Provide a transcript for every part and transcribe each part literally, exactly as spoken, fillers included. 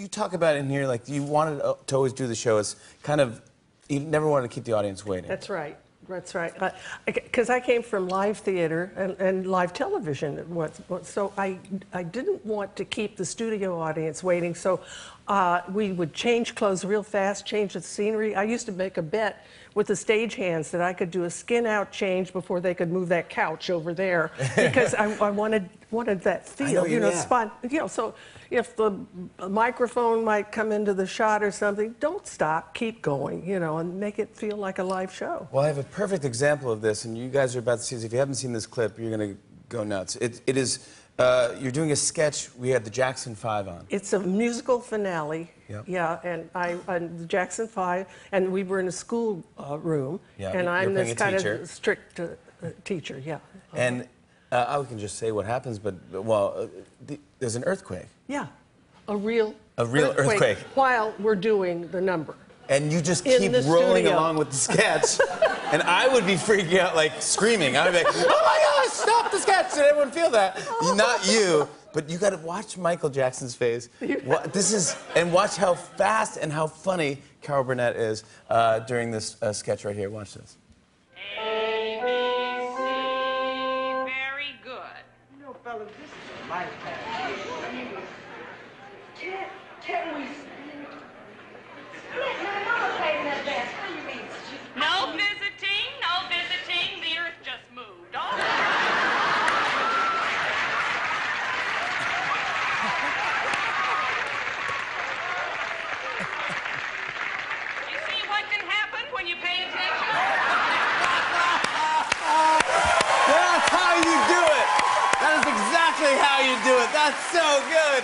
you talk about in here, like, you wanted to always do the show as kind of, you never wanted to keep the audience waiting. That's right. That's right. Because I, I, I came from live theater and, and live television. Once, so I, I didn't want to keep the studio audience waiting. So uh, we would change clothes real fast, change the scenery. I used to make a bet with the stagehands that I could do a skin-out change before they could move that couch over there, because I, I wanted wanted that feel, know, you know, yeah. spot, you know. So if the microphone might come into the shot or something, don't stop, keep going, you know, and make it feel like a live show. Well, I have a perfect example of this, and you guys are about to see this. If you haven't seen this clip, you're going to go nuts. It, it is. Uh, you're doing a sketch. We had the Jackson Five on. It's a musical finale. Yep. Yeah, and I, I'm the Jackson Five, and we were in a school uh, room, yeah, and I'm this kind teacher. of strict uh, teacher. Yeah. And uh, I can just say what happens, but well, uh, the, there's an earthquake. Yeah, a real. A real earthquake, earthquake. While we're doing the number. And you just keep rolling studio. along with the sketch, and I would be freaking out, like screaming. I would be like, "Oh my God! Stop the sketch!" Did everyone feel that? Not you, but you got to watch Michael Jackson's face. This is, and watch how fast and how funny Carol Burnett is uh, during this uh, sketch right here. Watch this. A, B, C, very good. You know, fellas, this is my time. Can't, can't we? My mama played that dance. What do you mean? No visiting, no visiting. The earth just moved. Oh. How you do it. That's so good.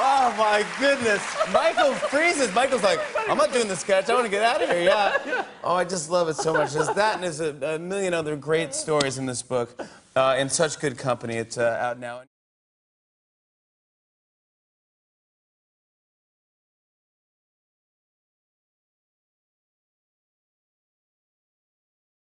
Oh, my goodness. Michael freezes. Michael's like, I'm not doing the sketch. I want to get out of here. Yeah. Oh, I just love it so much. There's that, and there's a, a million other great stories in this book. Uh, In Such Good Company. It's uh, out now.